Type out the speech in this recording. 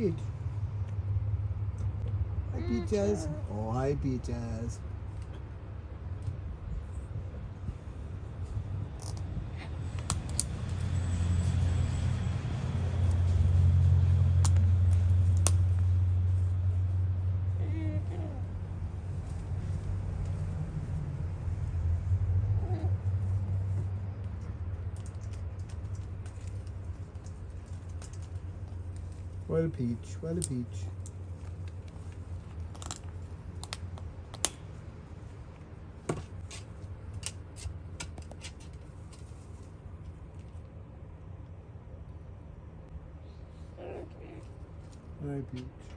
Peach. Hi, Peaches. Oh, hi, Peaches. Well, Peach, well, Peach. All right, Peach.